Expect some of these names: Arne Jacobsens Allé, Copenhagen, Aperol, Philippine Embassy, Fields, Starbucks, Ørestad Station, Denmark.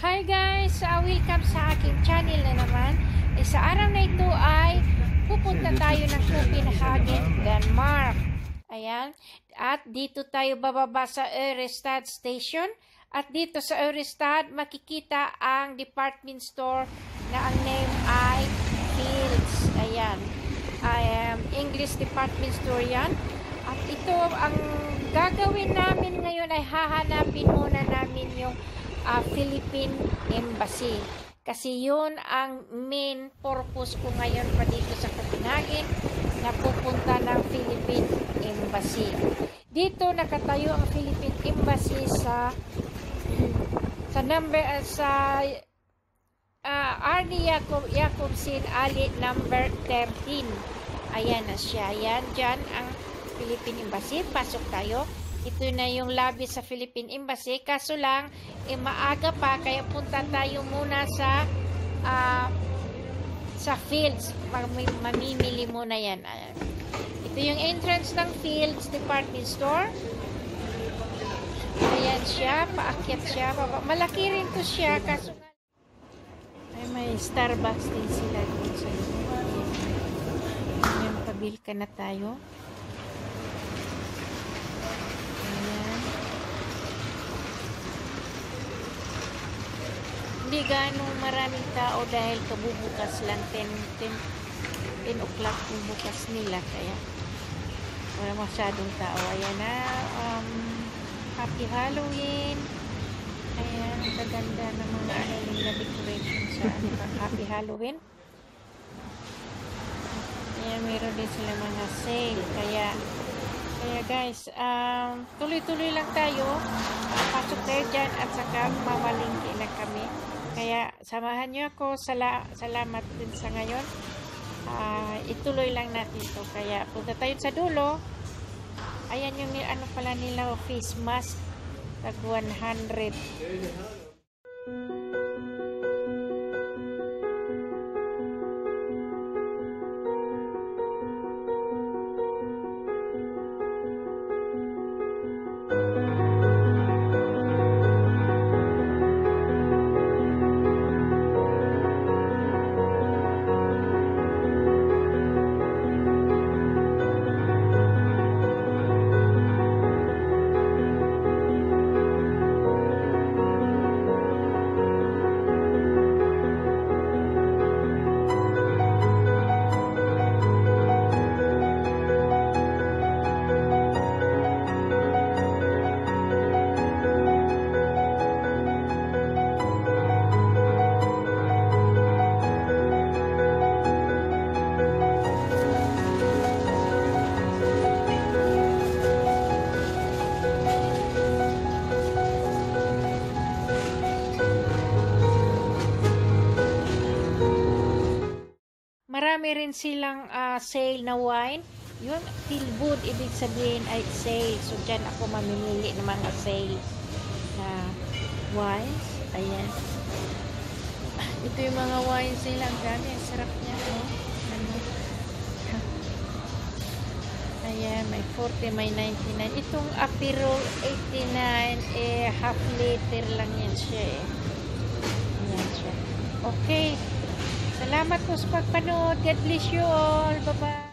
Hi guys! Welcome sa aking channel na naman. Sa araw na ito ay pupunta tayo ng Copenhagen, Denmark. Ayan. At dito tayo bababa sa Ørestad Station. At dito sa Ørestad, makikita ang department store na ang name ay Fields. Ayan. English department store yan. At ito, ang gagawin namin ngayon ay hahanapin muna namin yung Philippine Embassy, kasi yun ang main purpose ko ngayon pa dito sa Copenhagen, na pupunta ng Philippine Embassy. Dito nakatayo ang Philippine Embassy sa Arne Jacobsens Allé number 13. Ayan na siya. Ayan, dyan ang Philippine Embassy. Pasok tayo. Ito na yung lobby sa Philippine Embassy, kaso lang maaga pa, kaya punta tayo muna sa Fields. Mamimili muna yan. Ito yung entrance ng Fields department store. Ayan siya, paakyat siya, baba. Malaki rin to siya, kaso ay may Starbucks din sila dun sa iyo. Ayan, pabil ka na tayo. Hindi ganong maraming tao dahil kabubukas lang, 10 o'clock yung bukas nila, kaya wala masyadong tao. Ayan na, happy Halloween. Ayan, kaganda ng mga na decoration sa happy Halloween. Ayan, meron din sila mga sale, kaya guys, tuloy-tuloy lang tayo. Pasok tayo dyan at saka mamalingki na kami. Kaya samahan nyo ako. Salamat din sa ngayon. Ituloy lang natin ito. Kaya punta tayo sa dulo. Ayan yung ano pala nila, face mask. Tag 100. Marami rin silang sale na wine. Yun, feel good, ibig sabihin ay sale. So, dyan ako mamimili ng mga sale na wines. Ayan. Ito yung mga wines nila. Ang dami. Ang sarap niya. Oh. Ano? Ayan, may 40, may 99. Itong Aperol 89, half liter lang yan siya eh. Ayan siya. Okay. Salamat po sa pagpanood. God bless you all. Bye-bye.